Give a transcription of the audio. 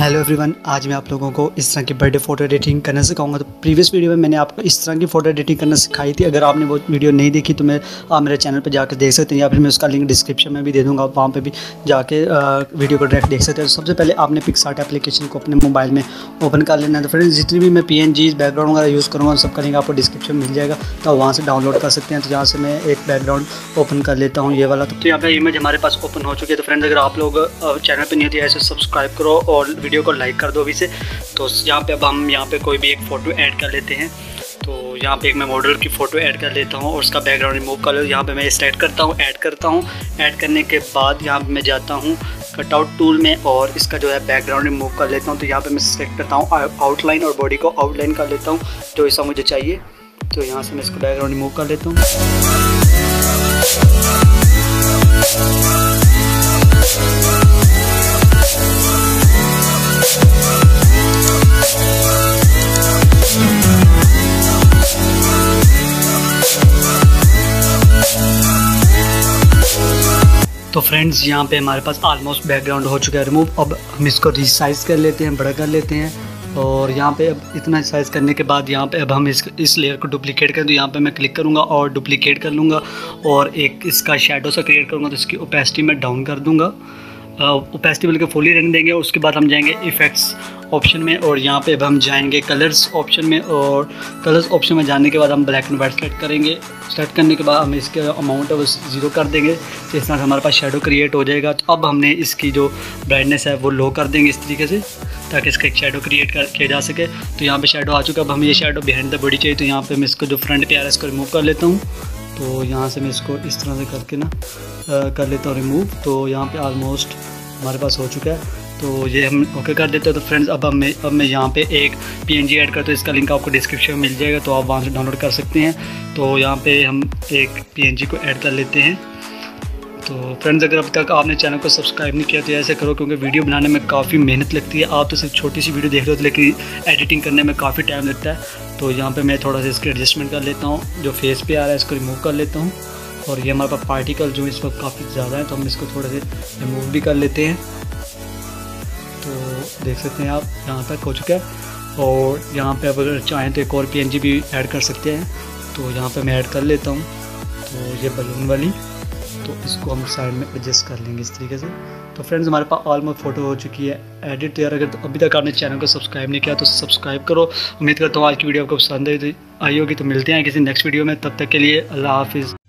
Hello everyone, आज मैं आप लोगों को इस तरह की बर्थडे फोटो एडिटिंग करना सिखाऊंगा। तो प्रीवियस वीडियो में मैंने आपको इस तरह की फोटो एडिटिंग करना सिखाई थी। अगर आपने वो वीडियो नहीं देखी तो आप मेरे चैनल पर जाकर देख सकते हैं, या फिर मैं उसका लिंक डिस्क्रिप्शन में भी दे दूँगा, वहाँ पे भी जाके वीडियो को डायरेक्ट देख सकते हैं। सबसे पहले आपने पिक्सआर्ट एप्लीकेशन को अपने मोबाइल में ओपन कर लेना है। तो फ्रेंड्स, जितनी भी मैं PNGs बैकग्राउंड वगैरह यूज़ करूँगा सबका लिंक आपको डिस्क्रिप्शन मिल जाएगा, तो वहाँ से डाउनलोड कर सकते हैं। तो यहाँ से मैं एक बैकग्राउंड ओपन कर लेता हूँ, ये वाला। तो यहाँ पर इमेज हमारे पास ओपन हो चुकी है। तो फ्रेंड्स, अगर आप लोग चैनल पर नहीं थे ऐसे सब्सक्राइब करो और वीडियो को लाइक कर दो अभी से। तो यहाँ पे अब हम यहाँ पे कोई भी एक फ़ोटो ऐड कर लेते हैं। तो यहाँ पे एक मैं मॉडल की फ़ोटो ऐड कर लेता हूँ और उसका बैकग्राउंड रिमूव कर लो। यहाँ पे मैं सेलेक्ट करता हूँ, ऐड करता हूँ। ऐड करने के बाद यहाँ पे मैं जाता हूँ कटआउट टूल में और इसका जो है बैकग्राउंड रिमूव कर लेता हूँ। तो यहाँ पर मैं सेलेक्ट करता हूँ आउटलाइन और बॉडी को आउटलाइन कर लेता हूँ जो ऐसा मुझे चाहिए। तो यहाँ से मैं इसको बैकग्राउंड रिमूव कर लेता हूँ। तो फ्रेंड्स, यहाँ पे हमारे पास ऑलमोस्ट बैकग्राउंड हो चुका है रिमूव। अब हम इसको रिसाइज़ कर लेते हैं, बड़ा कर लेते हैं। और यहाँ पे अब इतना साइज़ करने के बाद यहाँ पे अब हम इस लेयर को डुप्लीकेट कर दूँ। यहाँ पे मैं क्लिक करूँगा और डुप्लीकेट कर लूँगा और एक इसका शेडो सा क्रिएट करूँगा। तो इसकी ओपेसिटी मैं डाउन कर दूँगा, ओपेसिटी बल्कि फुली रहने देंगे। उसके बाद हम जाएंगे इफ़ेक्ट्स ऑप्शन में और यहाँ पे अब हम जाएंगे कलर्स ऑप्शन में। और कलर्स ऑप्शन में जाने के बाद हम ब्लैक एंड वाइट सेलेक्ट करेंगे। सेलेक्ट करने के बाद हम इसके अमाउंट है वो 0 कर देंगे। तो इस तरह से हमारे पास शेडो क्रिएट हो जाएगा। तो अब हमने इसकी जो ब्राइटनेस है वो लो कर देंगे इस तरीके से, ताकि इसका एक शेडो क्रिएट किया जा सके। तो यहाँ पर शेडो आ चुका है। अब हमें ये शेडो बिहाइंड द बॉडी चाहिए। तो यहाँ पर मैं इसको जो फ्रंट पे आ रहा है इसको रिमूव कर लेता हूँ। तो यहाँ से मैं इसको इस तरह से करके ना कर लेता हूँ रिमूव। तो यहाँ पे ऑलमोस्ट हमारे पास हो चुका है। तो ये हम ओके कर देते हैं। तो फ्रेंड्स, अब मैं यहाँ पे एक PNG ऐड करता हूँ। इसका लिंक आपको डिस्क्रिप्शन में मिल जाएगा, तो आप वहाँ से डाउनलोड कर सकते हैं। तो यहाँ पे हम एक PNG को ऐड कर लेते हैं। तो फ्रेंड्स, अगर अब तक आपने चैनल को सब्सक्राइब नहीं किया तो ऐसे करो, क्योंकि वीडियो बनाने में काफ़ी मेहनत लगती है। आप तो सिर्फ छोटी सी वीडियो देख रहे हो, लेकिन एडिटिंग करने में काफ़ी टाइम लगता है। तो यहाँ पे मैं थोड़ा सा इसके एडजस्टमेंट कर लेता हूँ। जो फेस पे आ रहा है इसको रिमूव कर लेता हूँ। और ये हमारे पास पार्टिकल जो इस वक्त काफ़ी ज़्यादा है, तो हम इसको थोड़ा सा रिमूव भी कर लेते हैं। तो देख सकते हैं आप, यहाँ तक हो चुका है। और यहाँ पर अगर चाहें तो एक और PNG भी ऐड कर सकते हैं। तो यहाँ पर मैं ऐड कर लेता हूँ। तो ये बलून वाली, तो इसको हम साइड में एडजस्ट कर लेंगे इस तरीके से। तो फ्रेंड्स, हमारे पास ऑलमोस्ट फोटो हो चुकी है एडिट यार। अगर तो अभी तक आपने चैनल को सब्सक्राइब नहीं किया तो सब्सक्राइब करो। उम्मीद करता हूँ आज की वीडियो आपको पसंद आई होगी। तो मिलते हैं किसी नेक्स्ट वीडियो में, तब तक के लिए अल्लाह हाफिज़।